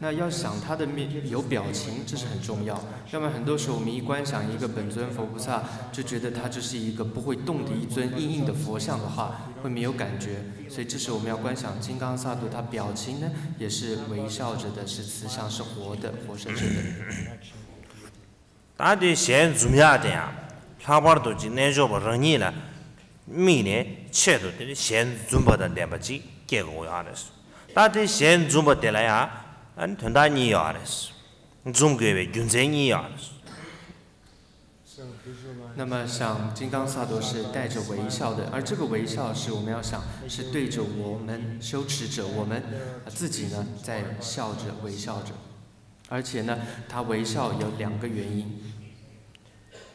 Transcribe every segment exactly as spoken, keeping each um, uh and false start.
那要想他的面有表情，这是很重要。要不然很多时候我们一观想一个本尊佛菩萨，就觉得他这是一个不会动的一尊硬硬的佛像的话，会没有感觉。所以这时我们要观想金刚萨埵，他表情呢也是微笑着的，是慈祥，是活的，活生生的。大家先注意啊，这样，他把都今天就把人念了，明年切都得先准备的两百几，结果要的是，大家先准备得来啊。 안 된다니 알았어. 중국의 군쟁이 알았어. 那么想金刚萨埵是带着微笑的，而这个微笑是我们要想是对着我们羞耻者，我们自己呢在笑着微笑着，而且呢他微笑有两个原因。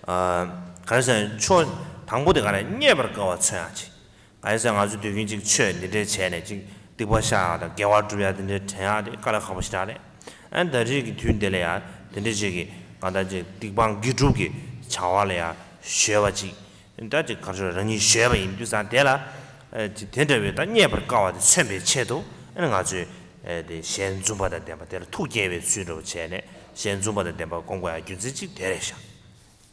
呃，还是说당분간에 네버가 왔어야지. 그래서 아주 되게 지금 최근에 최근에 지금. 디버샤다 개와주야든지 태야데 깔아가보시다래 안다리기 튠데래야 덴데지기 간다지 디방 기주기 자와래야 쉐바지 인다지 가르니 쉐바 인두산데라 지 덴데베다 녀버 까와데 쳔베체도 안가지 에 셴주바다 데바데라 투게베 쥐로 제네 셴주바다 데바 공과야 규지지 데래샤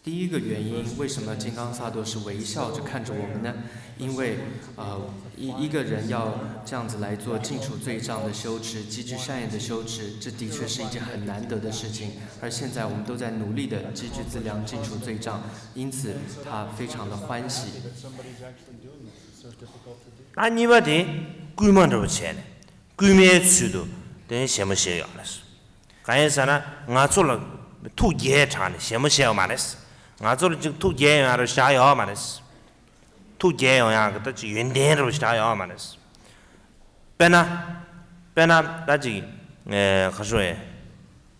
第一个原因，为什么金刚萨埵是微笑着看着我们呢？因为，呃，一一个人要这样子来做净除罪障的修持、积聚善业的修持，这的确是一件很难得的事情。而现在我们都在努力的积聚资粮、净除罪障，因此他非常的欢喜。那你们的规模多少钱呢？规模尺度等于什么需要呢？刚才说呢，我做了土业产的，什么需要嘛呢？ 나저를 지금 두 개야로 시작해요 말했어. 두 개야 그때 연대로 시작해요 말했어. 빼나 빼나 나지 에 가서에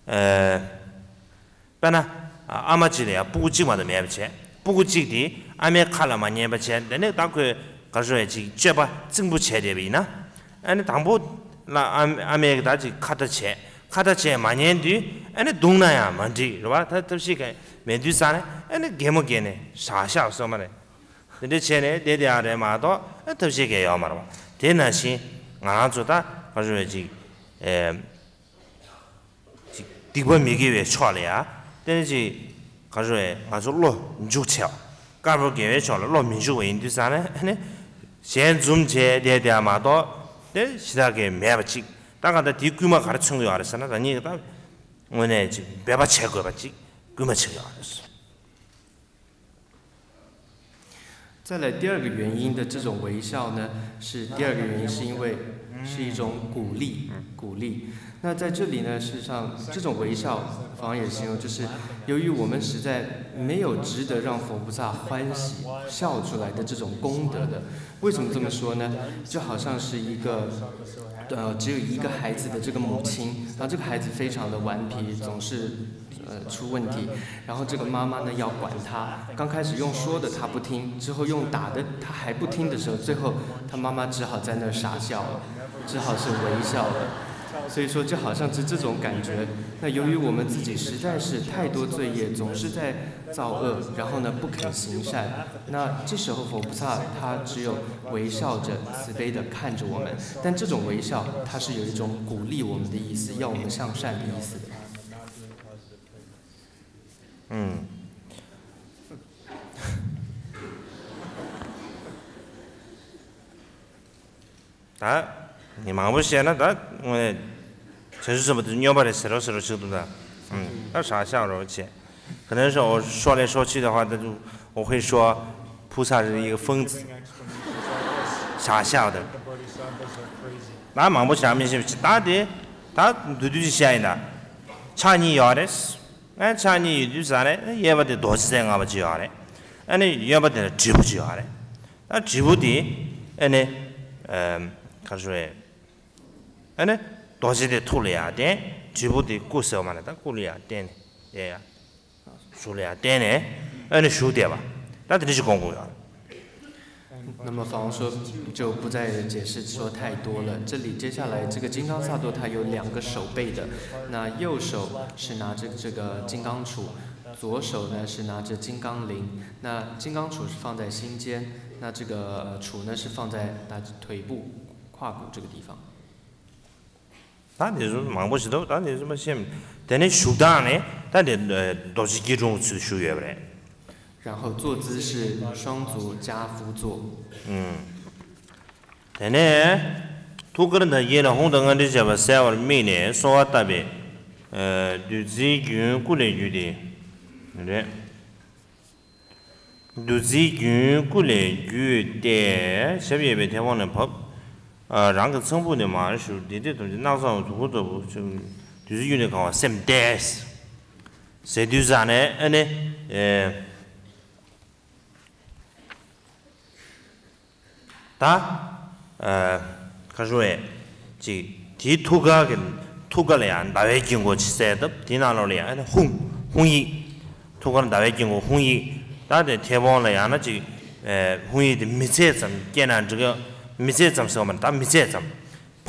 에 빼나 아마지래야 부구지마도 매비체 부구지디 아메 칼라마니에 비체 내가 당그 가서에 지 제바 정부 체제비나 아니 당보 나 아메 다지 카다체 카다체 마니엔디 아니 동나야 만지 봐 뜻이게 메두사네 아니 개모게네 사샤서 말해 근데 쟤네 대대아래 마도 뜻이게요 말아 대나시 나조다 가져야지 에 디번 미기에 쳐려야 되지 가져야 가져로 죽쳐 까불게 쳐로 민주에 인두사네 아니 젠좀제 대대아 마도 내 시작에 매버치 땅가다 뒷구마 가르친 거 알았잖아 아니 오늘 지금 매바체 거 봤지 再来第二个原因的这种微笑呢，是第二个原因，是因为是一种鼓励，鼓励。那在这里呢，事实上这种微笑，方也形容就是由于我们实在没有值得让佛菩萨欢喜笑出来的这种功德的。为什么这么说呢？就好像是一个。 呃，只有一个孩子的这个母亲，然后这个孩子非常的顽皮，总是呃出问题，然后这个妈妈呢要管他，刚开始用说的他不听，之后用打的他还不听的时候，最后他妈妈只好在那儿傻笑了，只好是微笑了。 所以说，就好像是这种感觉。那由于我们自己实在是太多罪业，总是在造恶，然后呢不肯行善。那这时候佛菩萨他只有微笑着、慈悲的看着我们，但这种微笑，它是有一种鼓励我们的意思，要我们向善的意思。嗯。啊，你忙不闲了，咱我。 陈师傅，你要把这舌头舌头吃多的，嗯，那啥笑容去？可能是我说来说去的话，那就我会说，菩萨是一个疯子，傻笑的。那忙不下面是不是？他的他对对是啥呢？查你要的是，俺查你有啥嘞？也不得多少钱俺不就要嘞？俺那也不得吃不就要嘞？那吃不的，俺那嗯，他说，俺那。 도시대 토리야 돼 지부대 고서만하다 고리야 되네 예야 소리야 되네 아니 쇼대봐 나들이 공부야 那么法王说就不再解释说太多了。这里接下来这个金刚萨埵它有两个手背的，那右手是拿着这个金刚杵，左手呢是拿着金刚铃。那金刚杵是放在心间，那这个杵呢是放在大腿部胯骨这个地方。 다들 좀 망보시도 다들 좀 시험 되네 슈다네 다들 도시기 좀 쉬어야 그래. 然后坐姿是双足加趺坐。嗯。 되네 두 그런데 얘는 홍당한테 잡아 세월 미네 소화답이 어 두지균 꾸레유디 그래. 두지균 꾸레유대 셰비에 대원의 법. 呃，然后成本的嘛是对的，对的，那时候土豆不就就是有那个什么三百，三六三呢？那呢，呃，他说哎，这地土改跟土改了呀，哪位经过吃的？地哪路里呀？那红红一，土改哪位经过红一？他的台湾来呀，那这呃红一的没菜怎么？简单这个没菜怎么说嘛？但没菜怎么？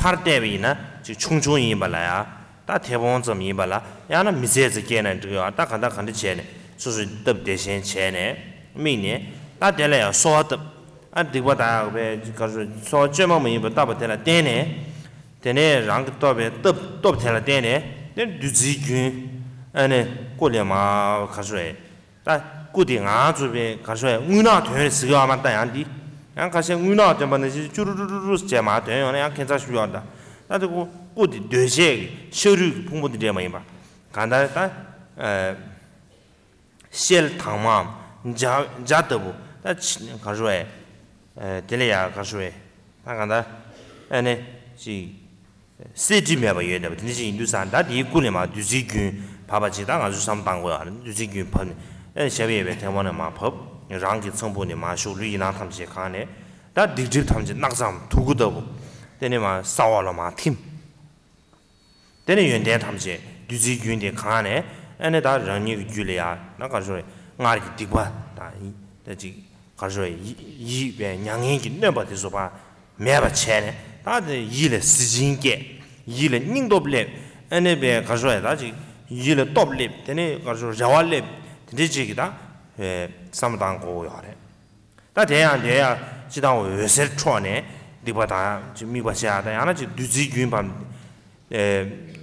미세점서만 다 미세점. 팔대비나 즉 충충이 발라야 다 대본 좀 이발라. 야는 미세즈께는 저거 딱 간다 간다 제네. 수수 덥 대신 제네. 미네 다 될래요. 소화도 안 되고 다 가서 소화점만 이거 다 받아라 되네. 되네 랑도베 덥덥 되라 되네. 내 뉴지균 안에 꼴려마 가서에 다 꾸딩 아주베 가서에 우나 될 수가 맞다 안디. 양 가시 우나 때문에 주르르르 제마 되요네 양 괜찮 쉬어다. 나도 꼬디 되제 서류 부모들이 많이 봐. 간다다 에 셀 당맘 자 자더부. 나 가서에 에 텔레야 가서에 나 간다. 에네 지 세지메 봐야 돼. 근데 인도산 다디 꾸네마 두지균 바바지당 아주 상당고요. 두지균 펀. 에 샤베베 대만의 마법. 랑기 성분이 마쇼리나 탐지 간에 다 디집 탐지 낙삼 두고도 되네마 싸워라마 팀 되네 연대 탐지 뒤지 윤대 간에 안에 다 랑이 줄이야 나가서 나리 디과 다 되지 가서 이이변 양행기 넘버에서 봐 매바 체네 다들 일의 시진게 일의 닝도블레 안에베 가서 다지 일의 톱립 되네 가서 자왈립 되지기다 에 삼당고 요래. 다 대한 대야 지당 외세 초안에 리바다 지금 미바샤다 하나지 두지균 밤에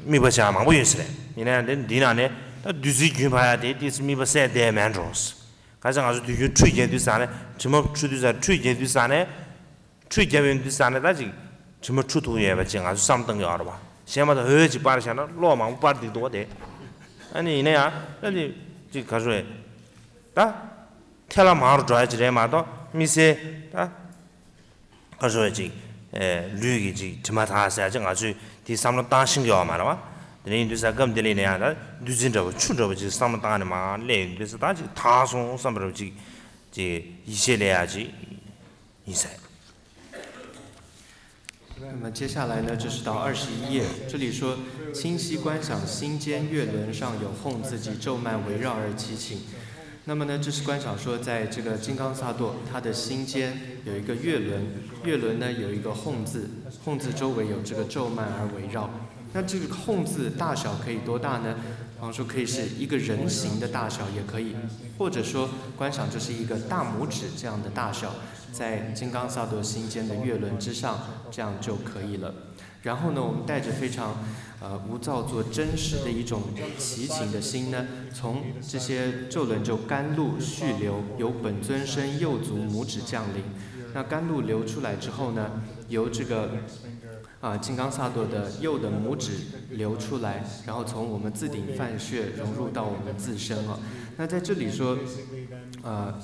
미바샤 망보 있으래. 이내는 니나네 다 두지균 봐야 돼. 디스 미바샤 대 만조스. 가장 아주 두균 추이게 두산에 지금 추두자 추이게 두산에 추이게면 두산에 다지 지금 추도에 맞지 아주 삼등 요러 봐. 시험마다 어지 빠르잖아. 로망 빠르디도 돼. 아니 이내야. 아니 지 가서 다 텔라 마을 좋아지래 마도 미세 다 가져야지 에 류기지 지마다서 아직 아주 디삼로 당신겨 말아와 내린 두사 검들이네야 누진저 추저지 삼로 당하는 마 내인데서 다지 다송 삼로지 지 이세래야지 이세 那么接下来呢，就是到二十一页，这里说清晰观想心间月轮上有哄自己咒曼围绕而七情。 那么呢，这是观想说，在这个金刚萨埵，它的心间有一个月轮，月轮呢有一个吽字，吽字周围有这个咒曼而围绕。那这个吽字大小可以多大呢？比方说可以是一个人形的大小，也可以，或者说观想就是一个大拇指这样的大小，在金刚萨埵心间的月轮之上，这样就可以了。然后呢，我们带着非常。 呃，无造作真实的一种祈请的心呢，从这些咒轮就甘露蓄流，由本尊身右足拇指降临。那甘露流出来之后呢，由这个啊、呃、金刚萨埵的右的拇指流出来，然后从我们自顶泛血融入到我们自身啊。那在这里说，呃。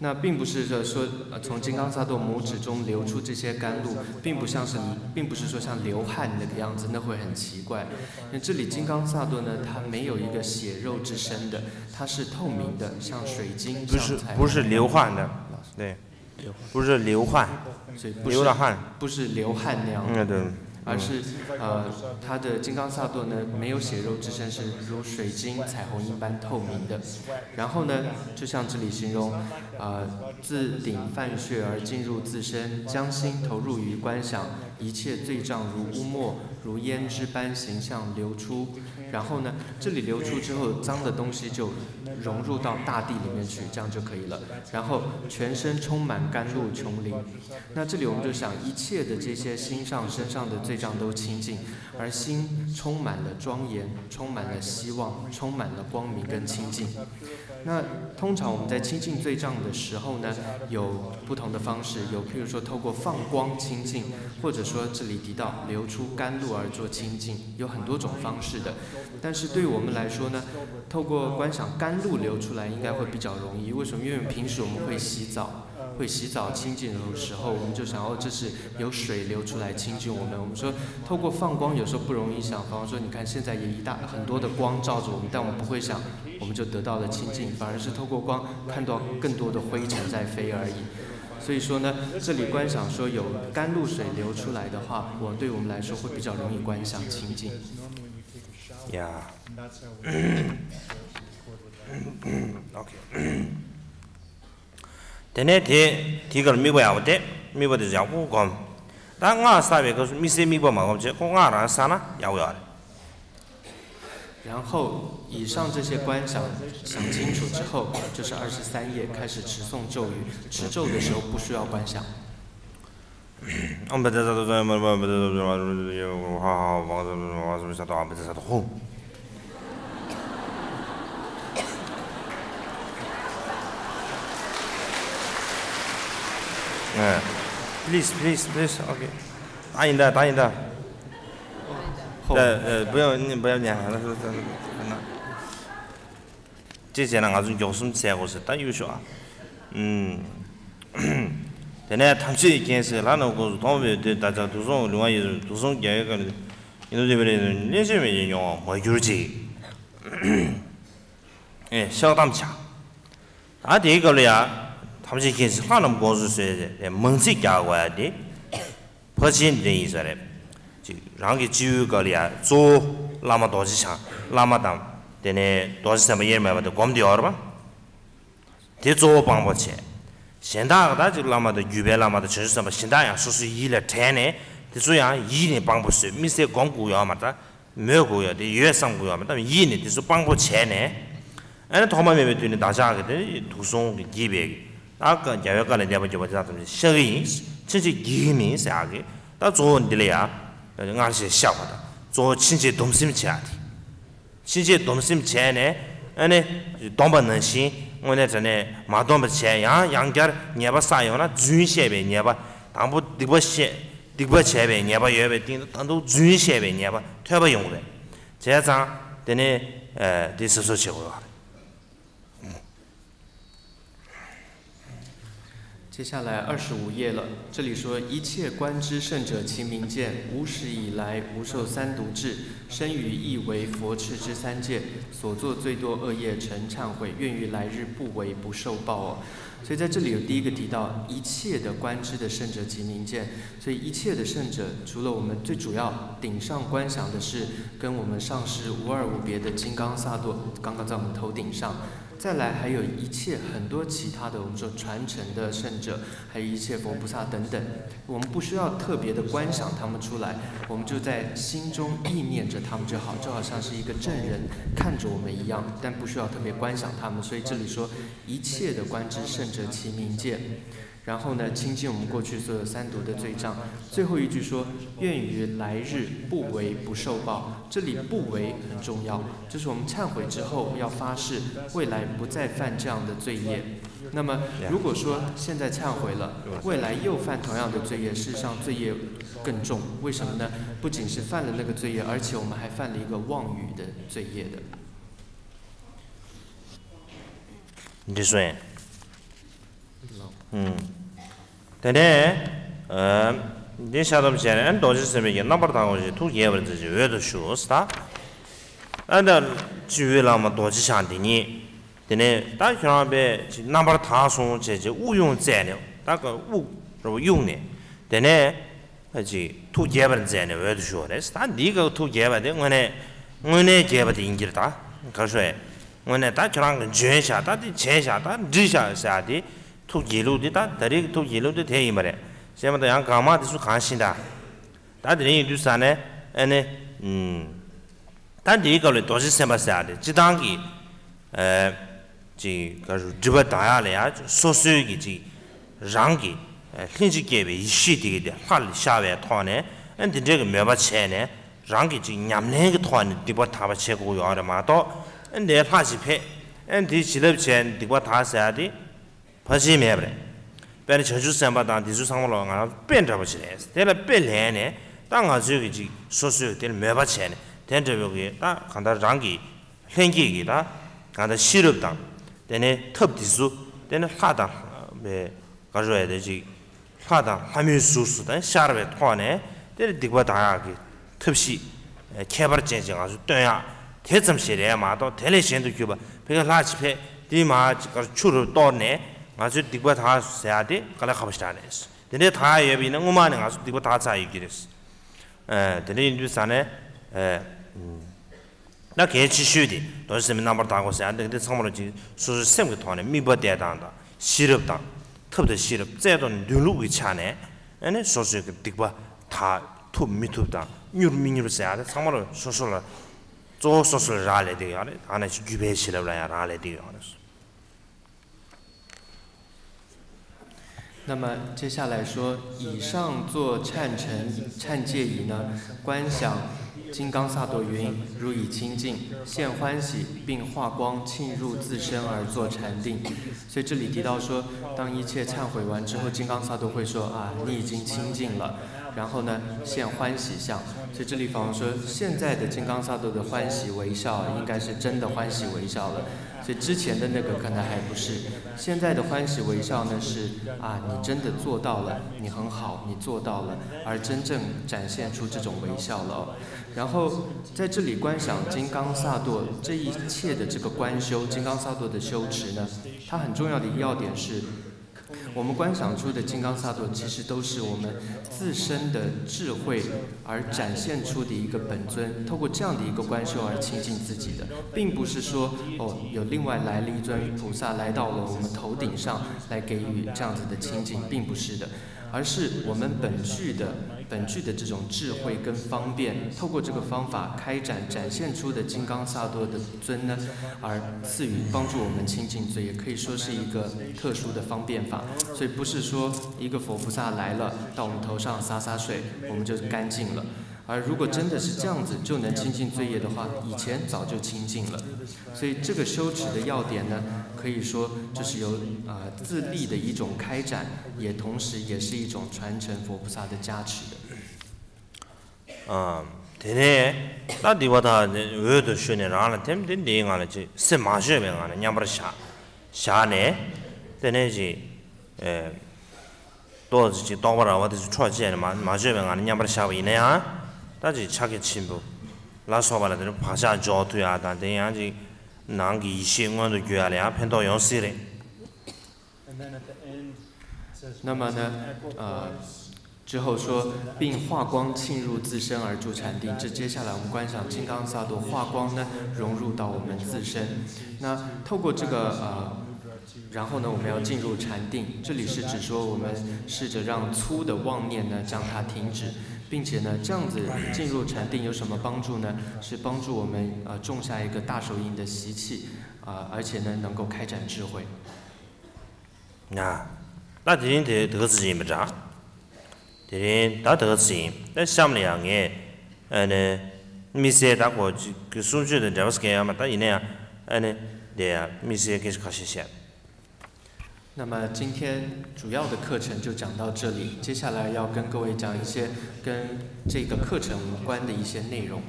那并不是说，呃，从金刚萨埵拇指中流出这些甘露，并不像是，并不是说像流汗那个样子，那会很奇怪。那这里金刚萨埵呢，它没有一个血肉之身的，它是透明的，像水晶。不是，不是流汗的，对，不是流汗，流了汗，不是流汗那样。嗯，对。 而是，呃，它的金刚萨埵呢，没有血肉之身，是如水晶、彩虹一般透明的。然后呢，就像这里形容，呃，自顶泛血而进入自身，将心投入于观想，一切罪障如污沫，如胭脂般形象流出。然后呢，这里流出之后，脏的东西就融入到大地里面去，这样就可以了。然后全身充满甘露琼林。那这里我们就想，一切的这些心上、身上的罪障都清净，而心充满了庄严，充满了希望，充满了光明跟清净。那通常我们在清净罪障的时候呢，有不同的方式，有譬如说透过放光清净，或者说这里提到流出甘露而做清净，有很多种方式的。但是对我们来说呢，透过观想甘露流出来应该会比较容易。为什么？因为平时我们会洗澡，会洗澡清净的时候，我们就想哦，这是有水流出来清净我们。我们说透过放光有时候不容易想，比方说你看现在也一大很多的光照着我们，但我们不会想。 我们就得到了清净，反而是透过光看到更多的灰尘在飞而已。所以说呢，这里观想说有甘露水流出来的话，我对我们来说会比较容易观想清净。Yeah. Okay. Then the tiger mibo yawde mibo de yawu gom. Tanga sabe ko misi mibo magom je ko ngara sana yawu yar. 然后以上这些观想想清楚之后，就是二十三页开始持诵咒语。持咒的时候不需要观想。嗯 ，please please please， OK， 答应的答应的。 呃呃，不要念，不要念，那那那，这些人俺就用心写过去，但有些啊，嗯，现在他们这件事，那那个他们对大家都说，另外也都说讲一个，你都这边的那些没人用，没有钱，哎，小当家，俺第一个了呀，他们这件事，俺们公司说的，门市加过来的，不是人意思嘞。 랑게 지우거리야 조 라마 도지상 라마담 데네 도지상에 예매마도 검디 얼마 대조 방법체 신다가다 지 라마도 유배 라마도 전수상에 신다야 수수 일에 테네 대조야 이네 방법스 미세 공구야마다 메고야 대 예상구야마다 이네 대조 방법체네 아니 도마메베 되는 다자게 돼 두송 기백 아까 야외간에 내버려 버리다 좀 셔이 진짜 기미 사게 다 좋은데야 ngāshī shākwadā, zō chīnchī dōmsīm chāyādi. Chīnchī dōmsīm chāyāne, āne dōmba nāshī, ngōne chāne mā dōmba chāyā, yāngyār nyabā sāyōna dzūyī shēbē nyabā, tāmbū dīkbā chēbē nyabā yōbē, tāndū dzūyī shēbē nyabā, tuyabā yōngbē. Chāyā chāng, tēne dī sīsō chēgōyō. 接下来二十五页了，这里说一切观之圣者，其名见，无始以来无受三毒制，生于亦为佛赤之三界，所作最多恶业，诚忏悔，愿于来日不为不受报哦。所以在这里有第一个提到一切的观之的圣者，其名见。所以一切的圣者，除了我们最主要顶上观想的是跟我们上师无二无别的金刚萨埵，刚刚在我们头顶上。 再来还有一切很多其他的，我们说传承的圣者，还有一切佛菩萨等等，我们不需要特别的观想他们出来，我们就在心中意念着他们就好，就好像是一个证人看着我们一样，但不需要特别观想他们。所以这里说一切的观之圣者，其名见。然后呢，清净我们过去所有三毒的罪障。最后一句说，愿于来日不为不受报。这里不为很重要，就是我们忏悔之后要发誓，未来不再犯这样的罪业。那么如果说现在忏悔了，未来又犯同样的罪业，事实上罪业更重。为什么呢？不仅是犯了那个罪业，而且我们还犯了一个妄语的罪业的。你说。 근데 네 샤돔시에는 도지스미게 나버다고지 두 예버지지 외도 쇼스다 안다 주위라마 도지산디니 되네 다시나베 나버다송 제제 우용제네 다가 우로 용네 되네 하지 두 예버지네 외도 쇼레스 다 네가 두 예버데 응네 응네 예버데 인기다 가서에 응네 다시랑 제샤 다디 제샤 다 리샤샤디 또 예로도 다 다리 또 예로도 돼 이말에. 제가 양 가마도 간신다. 다들 이 뉴스안에 呢，嗯，但这个嘞都是什么啥的？这当个，呃，这个是这边大家嘞啊，所属的这让个，呃，甚至给为西的的，哪里下边团呢？俺的这个没把钱呢，让个这伢们那个团的，这边他把钱给要的嘛到，俺的怕是赔，俺的这边钱这边他啥的，怕是没不嘞。 别人吃住三八当，地主上不了，俺变着不起来。但是别来呢，当俺这个就说说，但是没把钱呢。但这个个，他看他让给，很给给他，看他收入当，但是特别少，但是下当没，搞出来的就下当还没有收入，但下边团呢，但是地瓜大家个，特别是开发经济，俺说对呀，太怎么些来嘛？到太来钱都去吧，别个垃圾费，对嘛？这个出入到呢？ 아주 디과 다 세아데 갈라 가버스타네스 근데 다 예비는 오만은 아주 디과 다 자이기레스 에 근데 인도산에 에나 개치슈디 도스민 넘버 다고 세아데 근데 상물지 수수 셈게 돈에 미버대다다 시럽다 톱도 시럽 제돈 누룩이 차네 아니 소수 그 디과 다톱 미톱다 뉴르미뉴르 세아데 상물로 소소라 조 소소를 알레데 아니 안에 주베시라라 알레데 알았어 那么接下来说，以上作忏诚忏戒仪呢，观想金刚萨埵云，如以清净现欢喜，并化光沁入自身而作禅定。所以这里提到说，当一切忏悔完之后，金刚萨埵会说啊，你已经清净了。然后呢，现欢喜相。所以这里仿佛说，现在的金刚萨埵的欢喜微笑，应该是真的欢喜微笑了。 所以之前的那个可能还不是，现在的欢喜微笑呢是啊，你真的做到了，你很好，你做到了，而真正展现出这种微笑了、哦。然后在这里观想金刚萨埵这一切的这个观修，金刚萨埵的修持呢，它很重要的一要点是，我们观想出的金刚萨埵其实都是我们自身的智慧而展现出的一个本尊，透过这样的一个观修而亲近自己的。 并不是说哦，有另外来了一尊菩萨来到了我们头顶上来给予这样子的清净，并不是的，而是我们本具的本具的这种智慧跟方便，透过这个方法开展展现出的金刚萨埵的尊呢，而赐予帮助我们清净，所以也可以说是一个特殊的方便法。所以不是说一个佛菩萨来了到我们头上洒洒水，我们就干净了。 而如果真的是这样子就能清净罪业的话，以前早就清净了。所以这个修持的要点呢，可以说就是由啊、呃、自利的一种开展，也同时也是一种传承佛菩萨的加持的。啊，对嘞，那地方他有的学呢，然后他们的另外呢就什么学没啊？伢们的下下呢，对嘞是，呃，多是多不啦？我就是创建的嘛，嘛学没啊？伢们的下为呢啊？ 다지 차게 친구 라소발아들 파샤 조트야 단데 양지 난기 이싱원도 교야래 앞엔도 연시래 之后说，并化光沁入自身而住禅定。这接下来我们观想金刚萨埵化光呢，融入到我们自身。那透过这个呃。 然后呢，我们要进入禅定。这里是指说，我们试着让粗的妄念呢将它停止，并且呢，这样子进入禅定有什么帮助呢？是帮助我们呃种下一个大手印的习气啊、呃，而且呢能够开展智慧。啊，那这人得得自因不着，这人他得自因，那下面两个，呃呢，米些大伙就就送去的，这不是给俺们打印呢，呃呢，对呀，米些给是开始写。 那么今天主要的课程就讲到这里，接下来要跟各位讲一些跟这个课程无关的一些内容。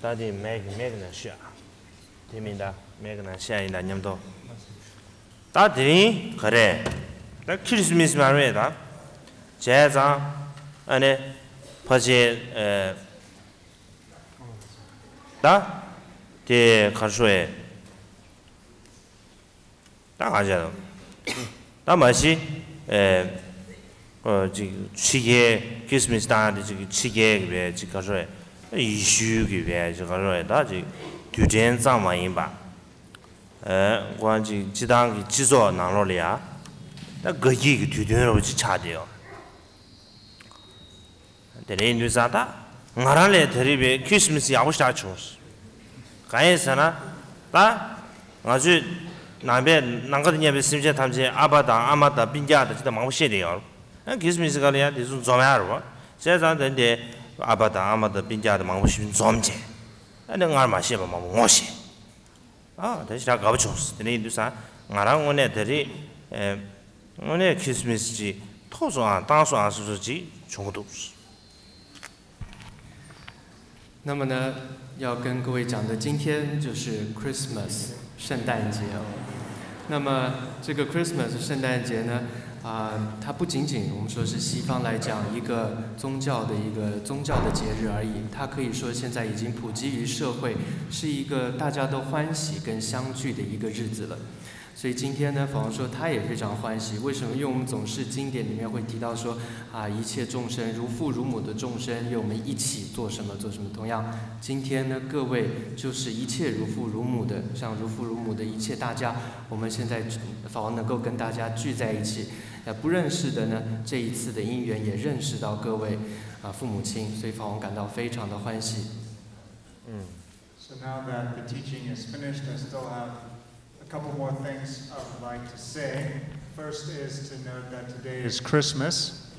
到底每每个人学，听明白？每个人学一点，你们都。到底可嘞？那确实没什么味道，这张。 안에 파제 에 다? 대 가수에 딱 하잖아. 다 맛이 에어 지금 치게 크리스마스 다한테 지금 치게 왜 지금 가수에 이슈기 왜 지금 가수에 다 지금 규제한 상황인 바. 에, 관지 지당이 지소 나로리아. 나 거기 뒤뒤로 지차돼요. 데레인드자다. 나라레 데리베 크리스마스 야부샤초스. 가에서나 다 아주 남에 남거든요. 심지어 담지 아바다 아마다 빈자다 진짜 망무시래요. 크리스마스 가래야 무슨 좀야로. 세상인데 아바다 아마다 빈자다 망무시 좀제. 나는 알마시 마모 모시. 아, 다시 다 가보죠. 데레인드자 나랑 오늘 데리 에 오늘 크리스마스지 토소아 당소아 소소지 중국도 那么呢 要跟各位讲的今天就是 Christmas 圣诞节 那么这个 Christmas 圣诞节呢 它不仅仅我们说是西方来讲一个宗教的一个宗教的节日而已 它可以说现在已经普及于社会 是一个大家都欢喜跟相聚的一个日子了 所以今天呢，法王说他也非常欢喜。 为什么？ 因为我们总是经典里面会提到说 啊，一切众生如父如母的众生， 与我们一起做什么做什么。 同样，今天呢，各位就是一切如父如母的， 像如父如母的一切大家， 我们现在法王能够跟大家聚在一起。 不认识的呢， 这一次的因缘也认识到各位 父母亲， 所以法王感到非常的欢喜。 嗯。 So now that the teaching is finished, I still have a couple more things I would like to say. First is to note that today is Christmas,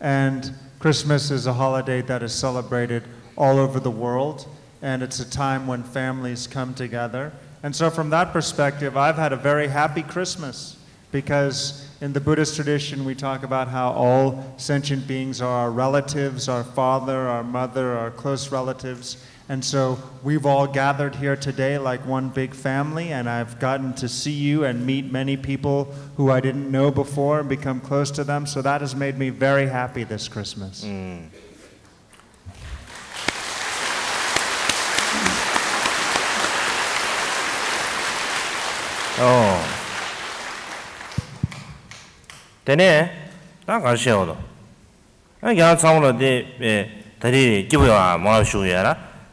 and Christmas is a holiday that is celebrated all over the world, and it's a time when families come together. And so from that perspective, I've had a very happy Christmas, because in the Buddhist tradition, we talk about how all sentient beings are our relatives, our father, our mother, our close relatives. And so we've all gathered here today like one big family, and I've gotten to see you and meet many people who I didn't know before and become close to them. So that has made me very happy this Christmas. Mm. Oh. Then, that's all. I got some of the three give you a more sugar.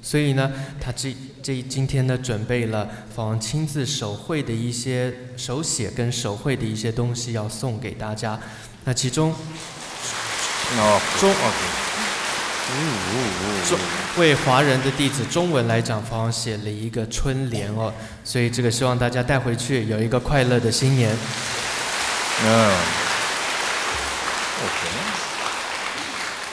所以呢，他这今天呢准备了法王亲自手绘的一些手写跟手绘的一些东西要送给大家。那其中，中为华人的弟子中文来讲，法王写了一个春联哦，所以这个希望大家带回去有一个快乐的新年。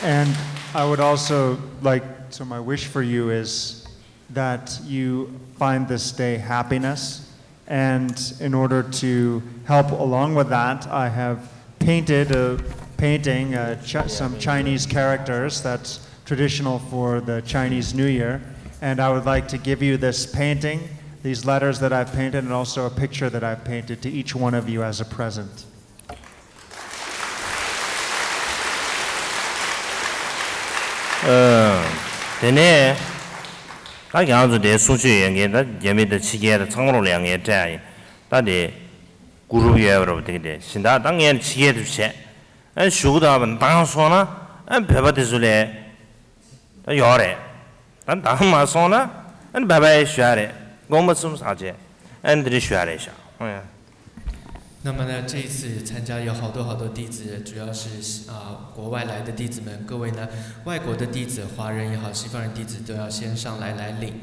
And I would also like. So my wish for you is that you find this day happiness. And in order to help along with that, I have painted a painting, uh, ch some Chinese characters that's traditional for the Chinese New Year. And I would like to give you this painting, these letters that I've painted, and also a picture that I've painted to each one of you as a present. 嗯。 근데 가양도 내 소주에 예매의 지게의 창로량에 대해 다들 그룹이여로 되게 신다 당연 지게 주세 안 수고다면 당소나 안 배바대줄에 요래 난 당마소나 안 배바에 쉬아래 고무숨 사제 안 들이 쉬아래샤 那么呢，这一次参加有好多好多弟子， 主要是 啊、呃、国外来的弟子们， 各位呢， 外国的弟子， 华人也好， 西方人弟子， 都要先上来来领。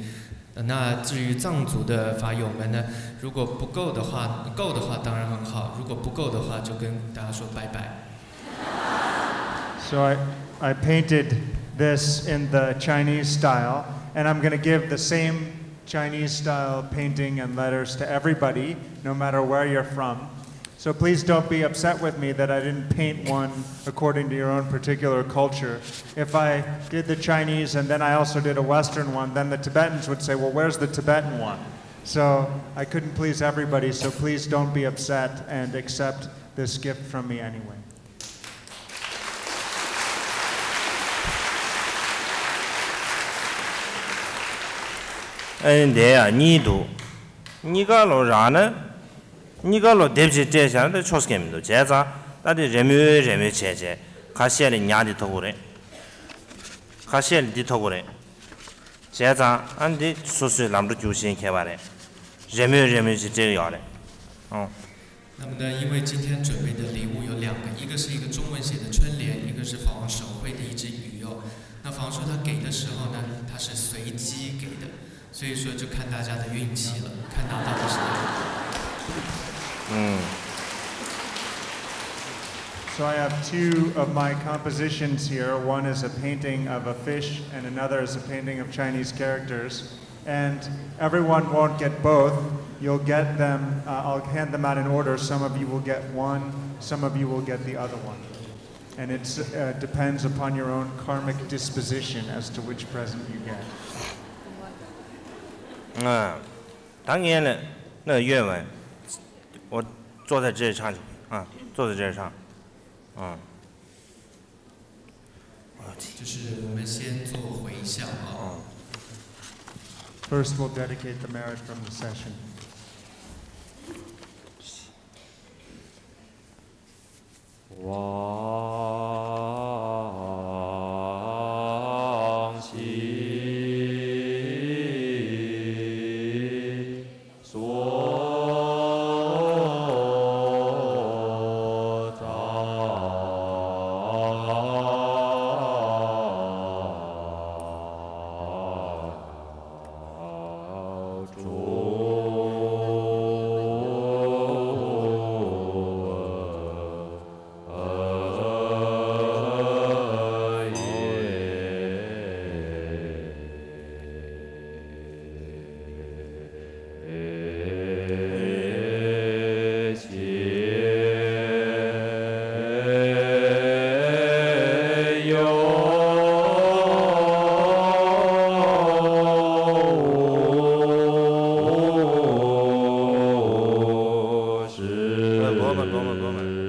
那至于藏族的法友们呢， 如果不够的话， 够的话 当然很好， 如果不够的话 就跟大家说拜拜。 So I I painted this in the Chinese style, and I'm going to give the same Chinese style painting and letters to everybody, no matter where you're from. So please don't be upset with me that I didn't paint one according to your own particular culture. If I did the Chinese and then I also did a Western one, then the Tibetans would say, well, where's the Tibetan one? So I couldn't please everybody, so please don't be upset and accept this gift from me anyway. 아니야, 니도 니가로 라는 니가로 뎁지 제자한테 초스게임도 제자 나도 레뮤 레뮤 제제 가시엘이 냐디 더고래 가시엘 디 더고래 제자 안디 소수 남도 주신 개발해 人们人们是这样的。嗯。那我们的因为今天准备的礼物有两个，一个是一个中文写的春联，一个是法王手绘的一只鱼哦。那法王说他给的时候呢，他是随机给的，所以说就看大家的运气了，看拿到的是哪个。嗯。 So I have two of my compositions here. One is a painting of a fish, and another is a painting of Chinese characters. And everyone won't get both. You'll get them, uh, I'll hand them out in order. Some of you will get one, some of you will get the other one. And it uh, depends upon your own karmic disposition as to which present you get. Uh, 当年呢,那原文,我坐在这里唱,啊,坐在这里唱,啊。 就是我们先做回向啊。 First, we'll dedicate the merit from the session. Wang Xi So Zhao Moment, moment, moment.